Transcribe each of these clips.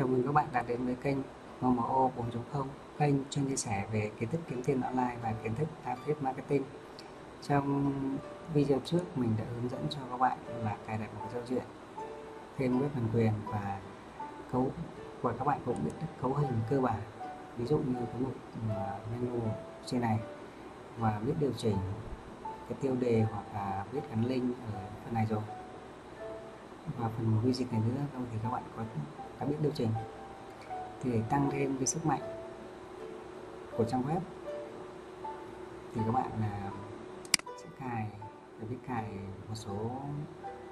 Chào mừng các bạn đã đến với kênh MMO 4.0, kênh chuyên chia sẻ về kiến thức kiếm tiền online và kiến thức affiliate marketing. Trong video trước mình đã hướng dẫn cho các bạn là cài đặt một giao diện, thêm web bản quyền và cấu, và các bạn cũng biết cấu hình cơ bản, ví dụ như có một menu trên này và biết điều chỉnh cái tiêu đề hoặc là biết gắn link ở phần này rồi, và phần quy dịch này nữa thì các bạn có đã biết điều chỉnh. Thì để tăng thêm cái sức mạnh của trang web thì các bạn sẽ phải biết cài một số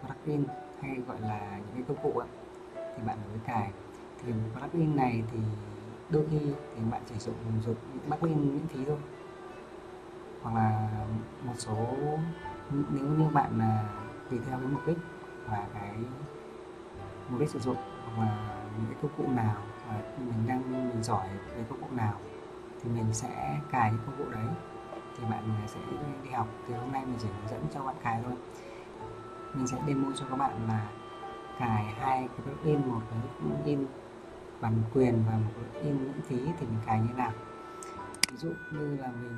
plugin hay gọi là những cái công cụ ấy, thì bạn mới cài. Thì plugin này thì đôi khi thì bạn chỉ dùng những plugin miễn phí thôi, hoặc là một số nếu như bạn tùy theo cái mục đích và cái mục đích sử dụng, và những cái công cụ nào và mình giỏi về công cụ nào thì mình sẽ cài những công cụ đấy, thì bạn sẽ đi học. Thì hôm nay mình chỉ hướng dẫn cho bạn cài thôi, mình sẽ demo cho các bạn là cài hai cái plugin, một cái plugin bản quyền và một cái plugin miễn phí thì mình cài như nào. Ví dụ như là mình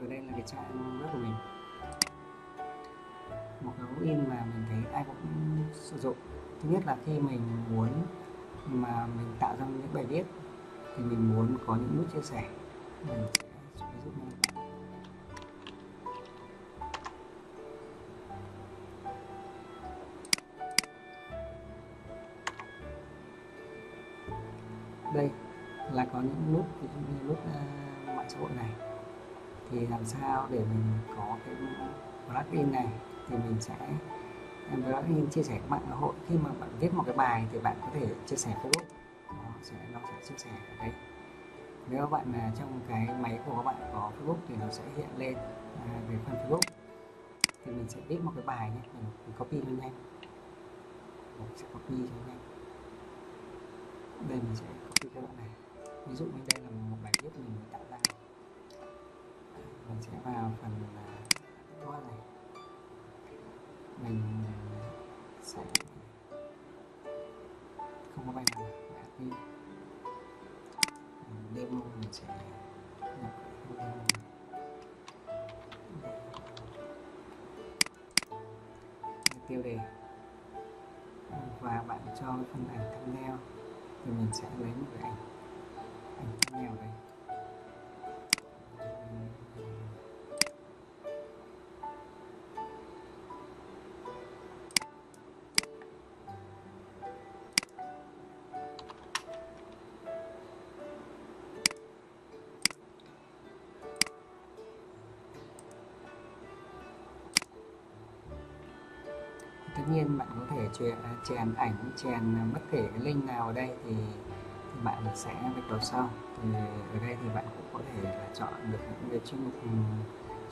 ở đây là cái trang web của mình, một cái plugin mà mình thấy ai cũng sử dụng. Thứ nhất là khi mình muốn mà mình tạo ra những bài viết thì mình muốn có những nút chia sẻ, mình sẽ ví dụ như vậy. Đây là có những nút, ví dụ như nút mạng xã hội này, thì làm sao để mình có cái plugin này thì mình sẽ chia sẻ các mạng xã hội. Khi mà bạn viết một cái bài thì bạn có thể chia sẻ Facebook, nó sẽ chia sẻ ở đây. Nếu các bạn là trong cái máy của các bạn có Facebook thì nó sẽ hiện lên về phần Facebook. Thì mình sẽ viết một cái bài nhé, mình copy cho nhanh, đây mình sẽ copy cho bạn này. Ví dụ như đây là một bài viết mình tạo ra, mình sẽ vào phần này, mình sẽ không có bài nào là đi demo, mình sẽ nhập demo. Tiêu đề và bạn cho phần ảnh thumbnail thì mình sẽ lấy một cái ảnh thumbnail đây. Tất nhiên bạn có thể chèn ảnh, chèn bất kể cái link nào ở đây thì bạn sẽ vạch vào sau. Thì ở đây thì bạn cũng có thể là chọn được những cái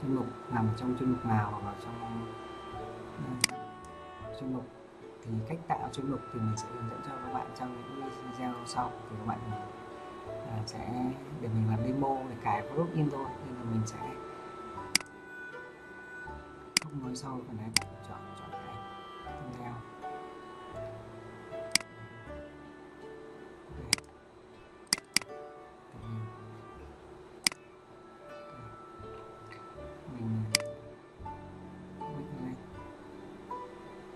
chuyên mục nằm trong chuyên mục nào, hoặc là trong chuyên mục. Thì cách tạo chuyên mục thì mình sẽ hướng dẫn cho các bạn trong những video sau. Thì các bạn sẽ để mình làm demo để cài plugin thôi, nên là mình sẽ không nói sâu phần này. Chọn cái ảnh thumbnail.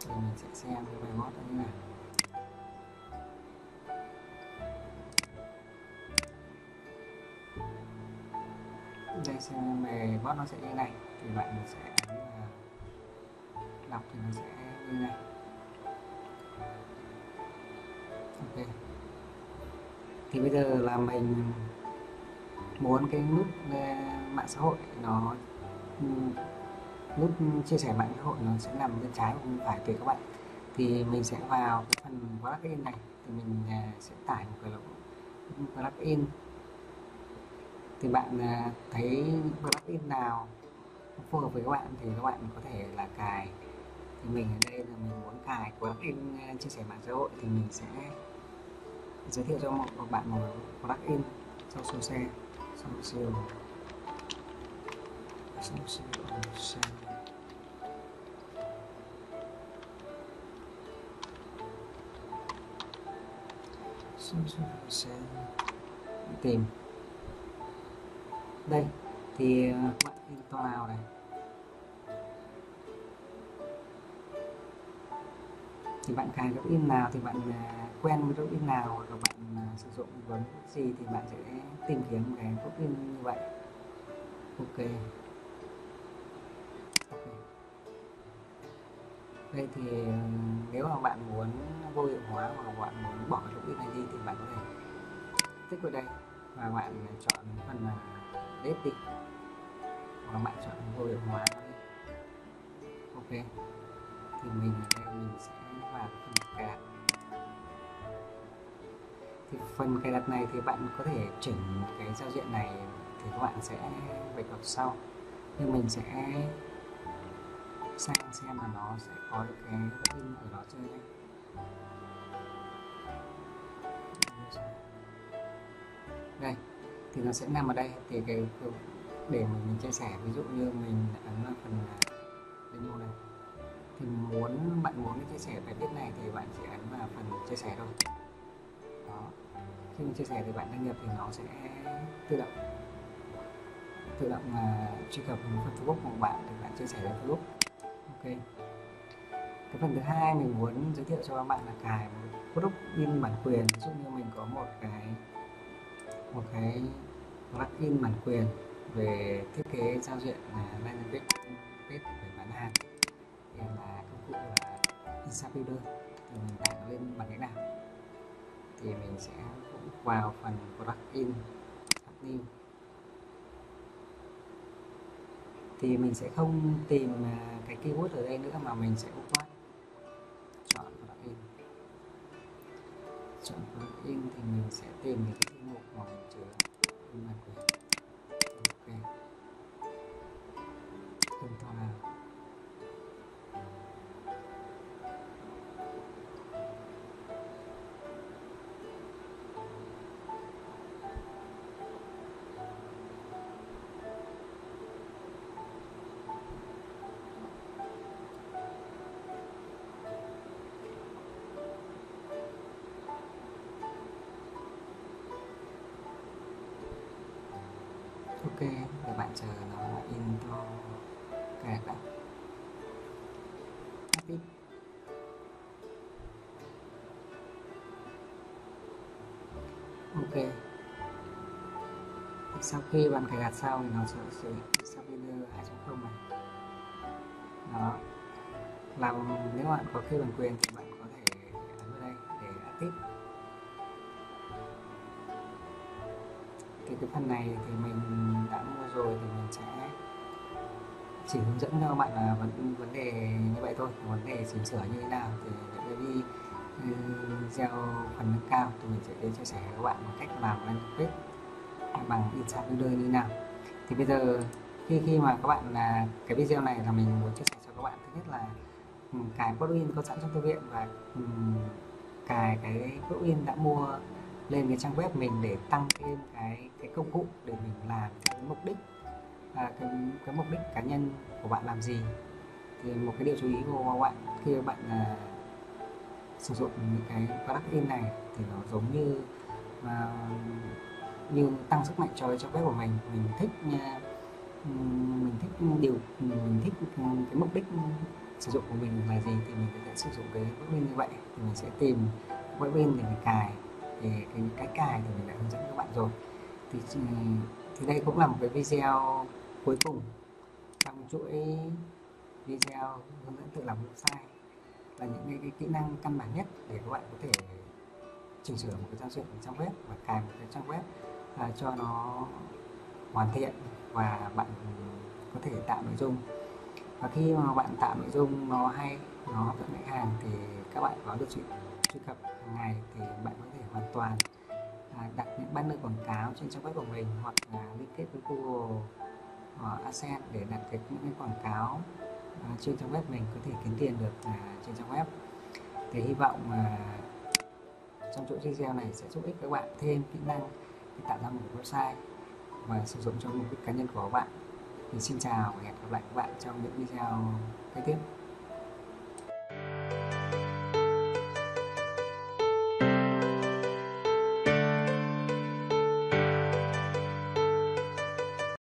Mình sẽ xem cái bài mót như nào. Đây xem bài mót nó sẽ như này, thì bạn sẽ đọc thì nó sẽ như này. Ok, thì bây giờ là mình muốn cái nút mạng xã hội, nó nút chia sẻ mạng xã hội nó sẽ nằm bên trái bên phải tùy các bạn. Thì mình sẽ vào cái phần plugin này, thì mình sẽ tải một cái lỗ plugin. Thì bạn thấy plugin nào phù hợp với các bạn thì các bạn có thể là cài. Thì mình ở đây là mình muốn cài plugin chia sẻ mạng xã hội, thì mình sẽ giới thiệu cho một bạn một plugin social share. sẽ tìm đây thì bạn toàn nào này thì bạn cài plugin nào thì bạn quen với plugin nào hoặc là bạn sử dụng với gì thì bạn sẽ tìm kiếm cái plugin như vậy. Ok, đây thì nếu mà bạn muốn vô hiệu hóa hoặc bạn muốn bỏ plugin này đi thì bạn có thể tích vào đây và bạn chọn phần là delete đi và bạn chọn vô hiệu hóa đi. Ok, thì mình ở đây mình sẽ vào phần cài đặt. Thì phần cài đặt này thì bạn có thể chỉnh cái giao diện này thì các bạn sẽ bạch học sau, nhưng mình sẽ sang xem là nó sẽ có cái plugin của nó chưa đây. Đây thì nó sẽ nằm ở đây thì cái để mình chia sẻ, ví dụ như mình ấn vào phần demo này thì bạn muốn chia sẻ bài viết này thì bạn chỉ ấn vào phần chia sẻ thôi. Đó, khi mình chia sẻ thì bạn đăng nhập thì nó sẽ tự động là truy cập đến phần Facebook của bạn thì bạn chia sẻ lên Facebook. Ok, cái phần thứ hai mình muốn giới thiệu cho các bạn là cài một plugin bản quyền. Ví dụ như mình có một cái plugin bản quyền về thiết kế giao diện landing page về bán hàng, là công cụ là Instagram thì mình tải nó lên bằng cách nào thì mình sẽ vào phần plugin new thì mình sẽ không tìm cái keyword ở đây nữa mà mình sẽ chọn plugin. Chọn plugin thì mình sẽ tìm cái danh mục mà mình chứa bản quyền. Ok, tìm tòi nào. Ok, để bạn chờ nó into cài đặt. Ok, sau khi bạn cài đặt sau thì nó sẽ Instagram 2.0 này. Đó, làm nếu bạn có khi bản quyền thì bạn có thể ấn vào đây để active. Thì cái phần này thì mình đã mua rồi thì mình sẽ chỉ hướng dẫn cho các bạn là vấn đề như vậy thôi, vấn đề chỉnh sửa như thế nào thì những cái video phần nâng cao thì mình sẽ chia sẻ với các bạn cách làm landing page bằng Instagram như thế nào. Thì bây giờ khi mà các bạn là cái video này là mình muốn chia sẻ cho các bạn, thứ nhất là cài plugin có sẵn trong thư viện và cài cái plugin đã mua lên cái trang web mình để tăng thêm cái công cụ để mình làm cái mục đích cái mục đích cá nhân của bạn làm gì. Thì một cái điều chú ý của các bạn khi bạn sử dụng những cái plugin này thì nó giống như tăng sức mạnh cho trang web của mình. Mình thích cái mục đích sử dụng của mình là gì thì mình sẽ sử dụng cái plugin như vậy. Thì mình sẽ tìm plugin để mình cài. Thì cái cài thì mình đã hướng dẫn các bạn rồi. Thì đây cũng là một cái video cuối cùng trong chuỗi video hướng dẫn tự làm website, là những cái kỹ năng căn bản nhất để các bạn có thể chỉnh sửa một cái giao diện trong web và cài một cái trang web cho nó hoàn thiện và bạn có thể tạo nội dung. Và khi mà bạn tạo nội dung nó hay, nó hấp dẫn khách hàng thì các bạn có được truy cập hàng ngày thì bạn có thể hoàn toàn đặt những banner quảng cáo trên trang web của mình hoặc là liên kết với Google Adsense để đặt những cái quảng cáo trên trang web mình có thể kiếm tiền được trên trang web. Thì hy vọng trong chuỗi video này sẽ giúp ích các bạn thêm kỹ năng để tạo ra một website và sử dụng cho mục đích cá nhân của các bạn. Thì xin chào và hẹn gặp lại các bạn trong những video kế tiếp.